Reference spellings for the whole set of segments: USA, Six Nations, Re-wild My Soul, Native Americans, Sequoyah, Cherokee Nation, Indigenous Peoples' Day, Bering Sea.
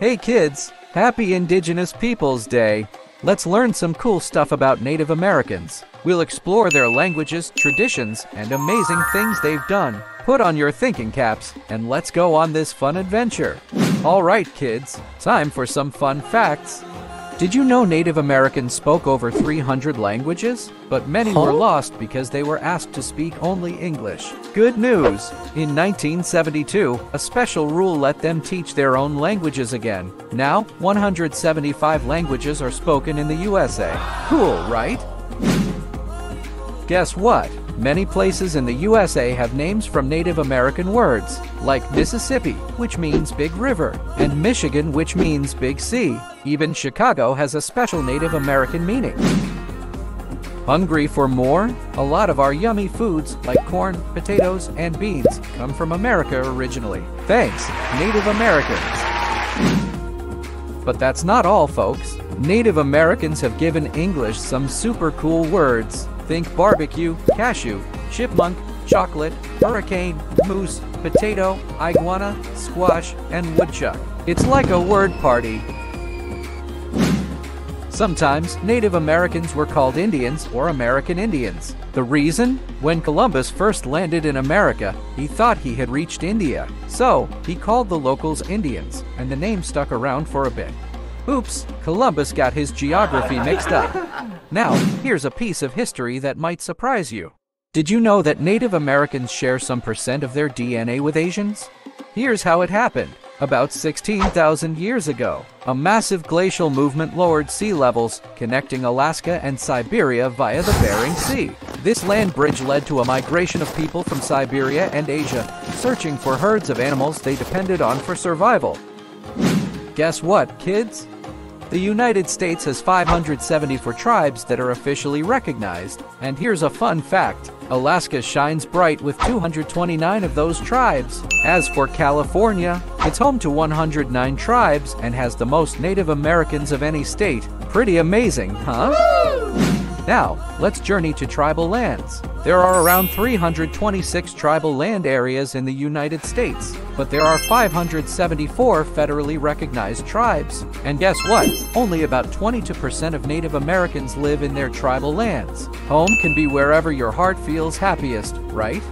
Hey kids, happy Indigenous Peoples Day. Let's learn some cool stuff about Native Americans. We'll explore their languages, traditions, and amazing things they've done. Put on your thinking caps and let's go on this fun adventure. All right kids, time for some fun facts. Did you know Native Americans spoke over 300 languages? But many were lost because they were asked to speak only English. Good news! In 1972, a special rule let them teach their own languages again. Now, 175 languages are spoken in the USA. Cool, right? Guess what? Many places in the USA have names from Native American words, like Mississippi, which means Big River, and Michigan, which means Big Sea. Even Chicago has a special Native American meaning. Hungry for more? A lot of our yummy foods, like corn, potatoes, and beans, come from America originally. Thanks, Native Americans! But that's not all, folks. Native Americans have given English some super cool words. Think barbecue, cashew, chipmunk, chocolate, hurricane, moose, potato, iguana, squash, and woodchuck. It's like a word party. Sometimes Native Americans were called Indians or American Indians. The reason? When Columbus first landed in America, he thought he had reached India. So, he called the locals Indians, and the name stuck around for a bit. Oops, Columbus got his geography mixed up. Now, here's a piece of history that might surprise you. Did you know that Native Americans share some % of their DNA with Asians? Here's how it happened. About 16,000 years ago, a massive glacial movement lowered sea levels, connecting Alaska and Siberia via the Bering Sea. This land bridge led to a migration of people from Siberia and Asia, searching for herds of animals they depended on for survival. Guess what, kids? The United States has 574 tribes that are officially recognized. And here's a fun fact. Alaska shines bright with 229 of those tribes. As for California, it's home to 109 tribes and has the most Native Americans of any state. Pretty amazing, huh? Now, let's journey to tribal lands. There are around 326 tribal land areas in the United States, but there are 574 federally recognized tribes. And guess what? Only about 22% of Native Americans live in their tribal lands. Home can be wherever your heart feels happiest, right?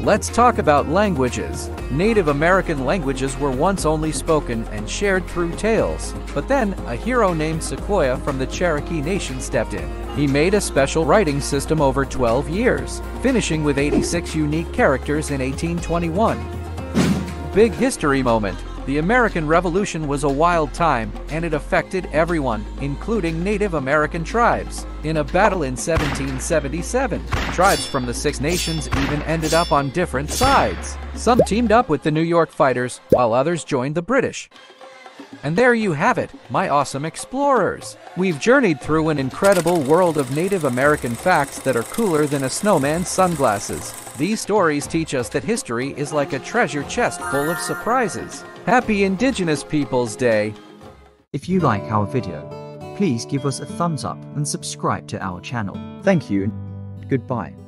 Let's talk about languages. Native American languages were once only spoken and shared through tales. But then, a hero named Sequoyah from the Cherokee Nation stepped in. He made a special writing system over 12 years, finishing with 86 unique characters in 1821. Big history moment. The American Revolution was a wild time, and it affected everyone, including Native American tribes. In a battle in 1777, tribes from the Six Nations even ended up on different sides. Some teamed up with the New York fighters, while others joined the British. And there you have it, my awesome explorers. We've journeyed through an incredible world of Native American facts that are cooler than a snowman's sunglasses. These stories teach us that history is like a treasure chest full of surprises. Happy Indigenous Peoples Day! If you like our video, please give us a thumbs up and subscribe to our channel. Thank you. Goodbye.